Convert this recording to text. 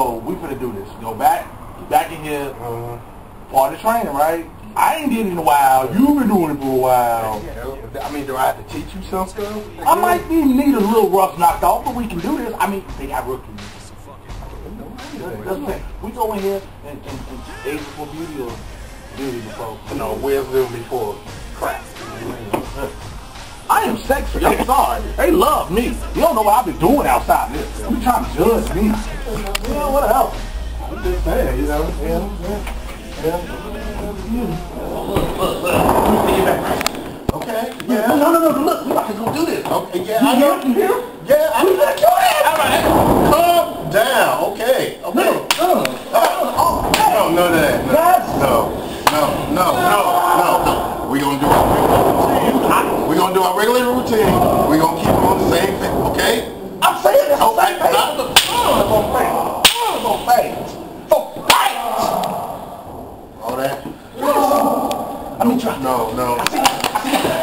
yo, we finna do this. Go back in here, part of the training, right? I ain't did it in a while. You've been doing it for a while. Yeah. I mean, do I have to teach you some stuff? Like, I might need a little rough knocked off, but we can do this. I mean, they got rookies. We go in here and Asia for Beauty or Beauty before. No, Wisdom before crap. I am sexy. I'm sorry. They love me. You don't know what I've been doing outside this. You trying to judge me? You know what else? I'm just saying, you know. Look. Okay. Yeah. No. Look, we about to go do this. Okay. Yeah. I know. Yeah. I'm gonna do it. All right. Calm down. Okay. Okay. No. I don't know that. No. We gonna do it. We're going to do our regular routine. We're going to keep them on the same thing, okay? I'm saying this on the same thing. All that. I mean, try. No. I see that.